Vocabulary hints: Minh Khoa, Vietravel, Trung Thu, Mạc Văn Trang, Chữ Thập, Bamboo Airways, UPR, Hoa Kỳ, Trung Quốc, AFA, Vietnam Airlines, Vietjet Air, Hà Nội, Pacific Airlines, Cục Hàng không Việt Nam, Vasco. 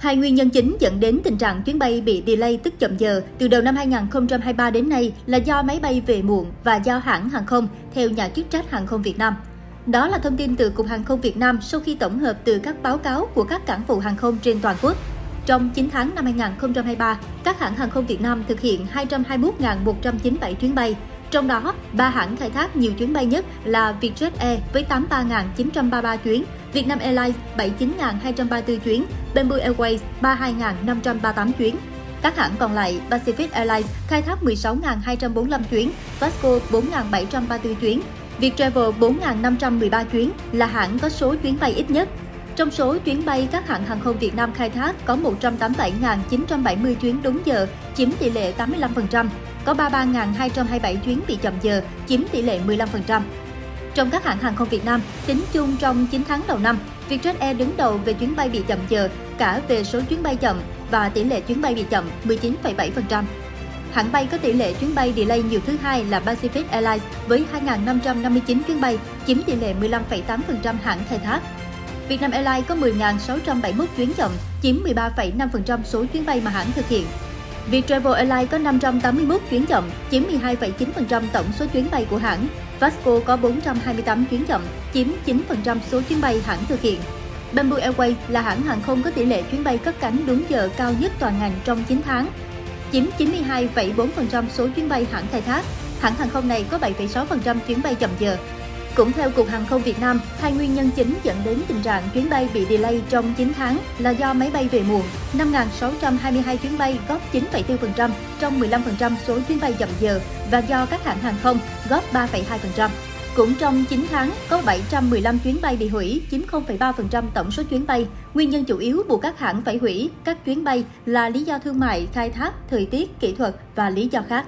Hai nguyên nhân chính dẫn đến tình trạng chuyến bay bị delay tức chậm giờ từ đầu năm 2023 đến nay là do máy bay về muộn và do hãng hàng không, theo nhà chức trách hàng không Việt Nam. Đó là thông tin từ Cục Hàng không Việt Nam sau khi tổng hợp từ các báo cáo của các cảng vụ hàng không trên toàn quốc. Trong 9 tháng năm 2023, các hãng hàng không Việt Nam thực hiện 221.197 chuyến bay. Trong đó, 3 hãng khai thác nhiều chuyến bay nhất là Vietjet Air với 83.933 chuyến, Vietnam Airlines 79.234 chuyến, Bamboo Airways 32.538 chuyến. Các hãng còn lại, Pacific Airlines khai thác 16.245 chuyến, Vasco 4.734 chuyến, Vietravel 4.513 chuyến là hãng có số chuyến bay ít nhất. Trong số chuyến bay các hãng hàng không Việt Nam khai thác có 187.970 chuyến đúng giờ, chiếm tỷ lệ 85%, có 33.227 chuyến bị chậm giờ, chiếm tỷ lệ 15%. Trong các hãng hàng không Việt Nam, tính chung trong 9 tháng đầu năm, Vietjet Air đứng đầu về chuyến bay bị chậm giờ, cả về số chuyến bay chậm và tỷ lệ chuyến bay bị chậm 19,7%. Hãng bay có tỷ lệ chuyến bay delay nhiều thứ hai là Pacific Airlines với 2.559 chuyến bay, chiếm tỷ lệ 15,8% hãng khai thác. Vietnam Airlines có 10.671 chuyến chậm, chiếm 13,5% số chuyến bay mà hãng thực hiện. Vietravel Airlines có 581 chuyến chậm, chiếm 12,9% tổng số chuyến bay của hãng. Vasco có 428 chuyến chậm, chiếm 9% số chuyến bay hãng thực hiện. Bamboo Airways là hãng hàng không có tỷ lệ chuyến bay cất cánh đúng giờ cao nhất toàn ngành trong 9 tháng, chiếm 92,4% số chuyến bay hãng khai thác. Hãng hàng không này có 7,6% chuyến bay chậm giờ. Cũng theo Cục Hàng không Việt Nam, hai nguyên nhân chính dẫn đến tình trạng chuyến bay bị delay trong 9 tháng là do máy bay về muộn, 5.622 chuyến bay góp 9,4% trong 15% số chuyến bay chậm giờ và do các hãng hàng không góp 3,2%. Cũng trong 9 tháng, có 715 chuyến bay bị hủy, chiếm 0,3% tổng số chuyến bay. Nguyên nhân chủ yếu buộc các hãng phải hủy các chuyến bay là lý do thương mại, khai thác, thời tiết, kỹ thuật và lý do khác.